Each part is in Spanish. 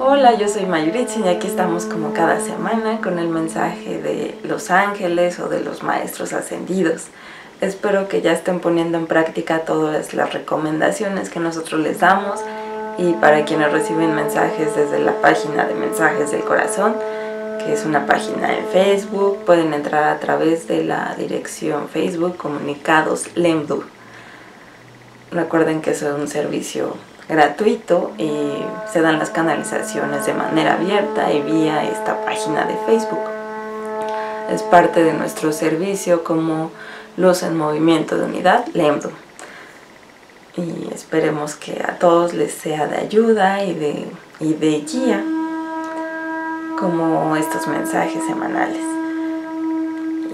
Hola, yo soy Mayuritzin y aquí estamos como cada semana con el mensaje de Los Ángeles o de los Maestros Ascendidos. Espero que ya estén poniendo en práctica todas las recomendaciones que nosotros les damos, y para quienes reciben mensajes desde la página de Mensajes del Corazón, que es una página en Facebook, pueden entrar a través de la dirección Facebook Comunicados Lemdu. Recuerden que es un servicio gratuito y se dan las canalizaciones de manera abierta y vía esta página de Facebook. Es parte de nuestro servicio como Luz en Movimiento de Unidad, Lemdu. Y esperemos que a todos les sea de ayuda y de guía como estos mensajes semanales.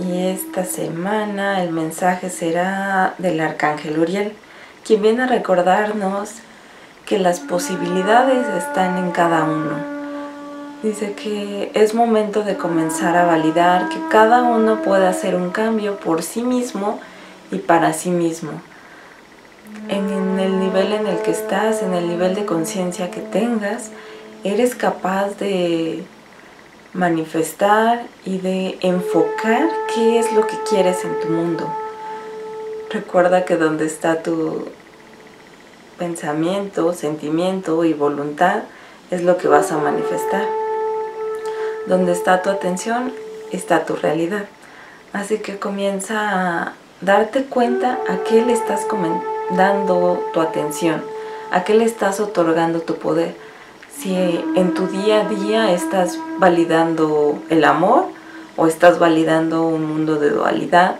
Y esta semana el mensaje será del Arcángel Uriel, quien viene a recordarnos que las posibilidades están en cada uno. Dice que es momento de comenzar a validar que cada uno puede hacer un cambio por sí mismo y para sí mismo. En el nivel en el que estás, en el nivel de conciencia que tengas, eres capaz de manifestar y de enfocar qué es lo que quieres en tu mundo. Recuerda que donde está tu pensamiento, sentimiento y voluntad es lo que vas a manifestar. Donde está tu atención, está tu realidad. Así que comienza a darte cuenta a qué le estás dando tu atención, a qué le estás otorgando tu poder. Si en tu día a día estás validando el amor o estás validando un mundo de dualidad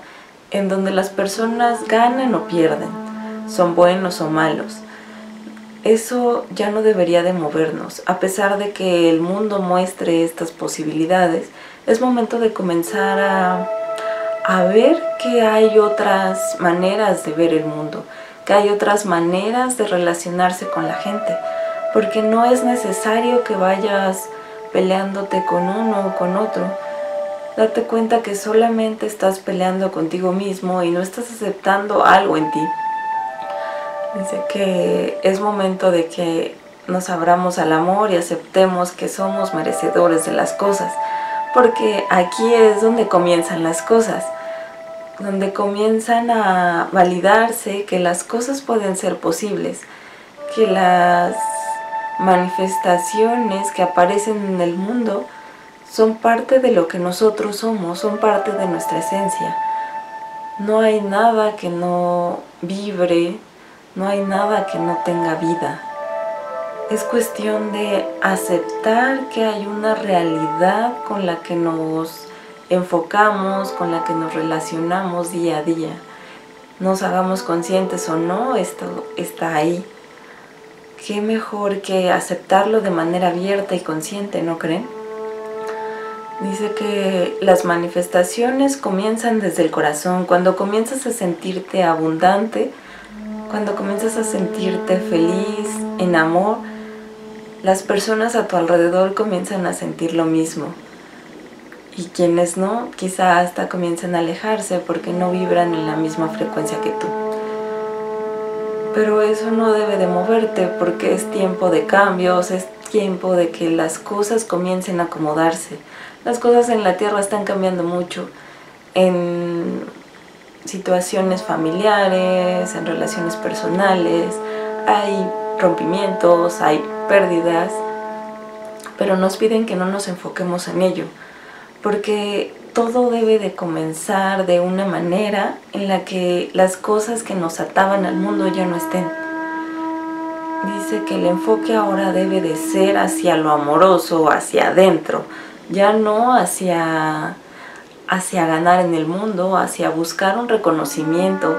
en donde las personas ganan o pierden, son buenos o malos. Eso ya no debería de movernos. A pesar de que el mundo muestre estas posibilidades, es momento de comenzar a ver que hay otras maneras de ver el mundo, que hay otras maneras de relacionarse con la gente, porque no es necesario que vayas peleándote con uno o con otro. Date cuenta que solamente estás peleando contigo mismo y no estás aceptando algo en ti. Dice que es momento de que nos abramos al amor y aceptemos que somos merecedores de las cosas, porque aquí es donde comienzan las cosas, donde comienzan a validarse que las cosas pueden ser posibles, que las manifestaciones que aparecen en el mundo son parte de lo que nosotros somos, son parte de nuestra esencia. No hay nada que no vibre, no hay nada que no tenga vida. Es cuestión de aceptar que hay una realidad con la que nos enfocamos, con la que nos relacionamos día a día. Nos hagamos conscientes o no, esto está ahí. Qué mejor que aceptarlo de manera abierta y consciente, ¿no creen? Dice que las manifestaciones comienzan desde el corazón. Cuando comienzas a sentirte abundante, cuando comienzas a sentirte feliz, en amor, las personas a tu alrededor comienzan a sentir lo mismo. Y quienes no, quizá hasta comienzan a alejarse porque no vibran en la misma frecuencia que tú. Pero eso no debe de moverte, porque es tiempo de cambios, es tiempo de que las cosas comiencen a acomodarse. Las cosas en la Tierra están cambiando mucho. En situaciones familiares, en relaciones personales, hay rompimientos, hay pérdidas, pero nos piden que no nos enfoquemos en ello, porque todo debe de comenzar de una manera en la que las cosas que nos ataban al mundo ya no estén. Dice que el enfoque ahora debe de ser hacia lo amoroso, hacia adentro, ya no hacia ganar en el mundo, hacia buscar un reconocimiento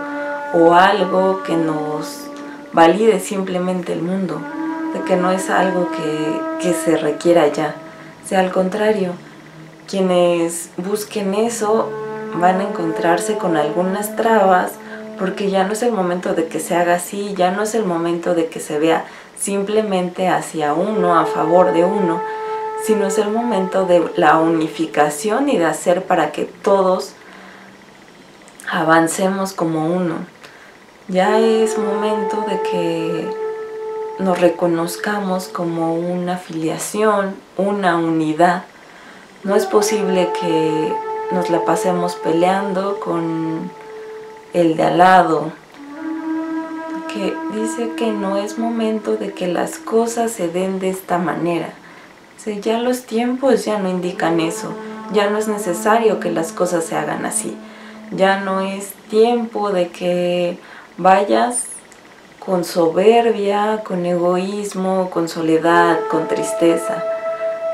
o algo que nos valide simplemente el mundo, de que no es algo que se requiera ya. O sea, al contrario, quienes busquen eso van a encontrarse con algunas trabas, porque ya no es el momento de que se haga así, ya no es el momento de que se vea simplemente hacia uno, a favor de uno, sino es el momento de la unificación y de hacer para que todos avancemos como uno. Ya es momento de que nos reconozcamos como una afiliación, una unidad. No es posible que nos la pasemos peleando con el de al lado, que dice que no es momento de que las cosas se den de esta manera. O sea, ya los tiempos ya no indican eso, ya no es necesario que las cosas se hagan así. Ya no es tiempo de que vayas con soberbia, con egoísmo, con soledad, con tristeza.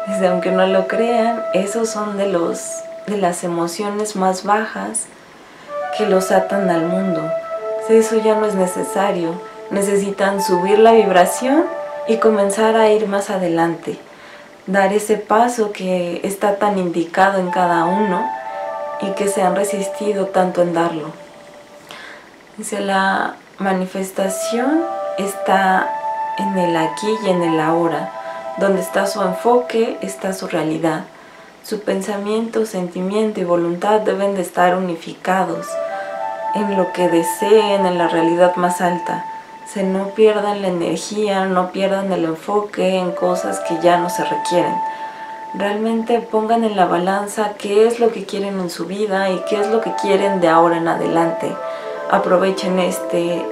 Desde aunque no lo crean, esos son de las emociones más bajas que los atan al mundo. Eso ya no es necesario. Necesitan subir la vibración y comenzar a ir más adelante. Dar ese paso que está tan indicado en cada uno y que se han resistido tanto en darlo. Dice, la manifestación está en el aquí y en el ahora. Donde está su enfoque, está su realidad. Su pensamiento, sentimiento y voluntad deben de estar unificados en lo que deseen, en la realidad más alta. Se no pierdan la energía, no pierdan el enfoque en cosas que ya no se requieren. Realmente pongan en la balanza qué es lo que quieren en su vida y qué es lo que quieren de ahora en adelante. Aprovechen este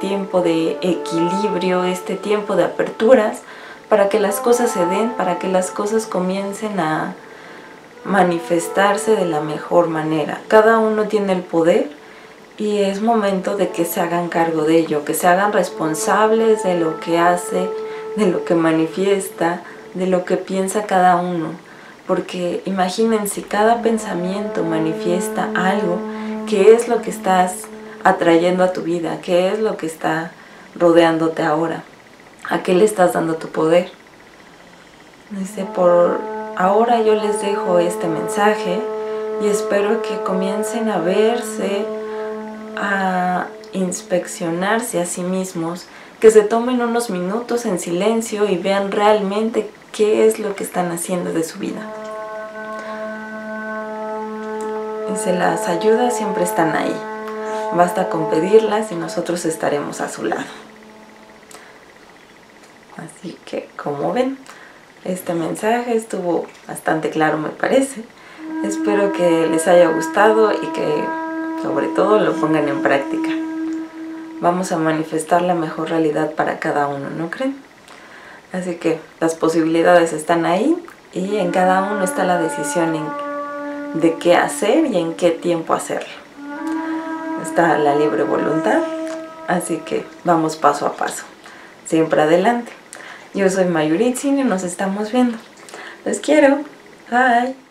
tiempo de equilibrio, este tiempo de aperturas, para que las cosas se den, para que las cosas comiencen a manifestarse de la mejor manera. Cada uno tiene el poder y es momento de que se hagan cargo de ello, que se hagan responsables de lo que hace, de lo que manifiesta, de lo que piensa cada uno. Porque imagínense, cada pensamiento manifiesta algo, que es lo que estás atrayendo a tu vida, que es lo que está rodeándote ahora, a qué le estás dando tu poder. Dice, por ahora yo les dejo este mensaje y espero que comiencen a verse, a inspeccionarse a sí mismos, que se tomen unos minutos en silencio y vean realmente qué es lo que están haciendo de su vida. Dice, las ayudas siempre están ahí, basta con pedirlas y nosotros estaremos a su lado. Así que, como ven, este mensaje estuvo bastante claro, me parece. Espero que les haya gustado y que, sobre todo, lo pongan en práctica. Vamos a manifestar la mejor realidad para cada uno, ¿no creen? Así que las posibilidades están ahí y en cada uno está la decisión de qué hacer y en qué tiempo hacerlo. Está la libre voluntad, así que vamos paso a paso, siempre adelante. Yo soy Mayuritzin y nos estamos viendo. Los quiero. Bye.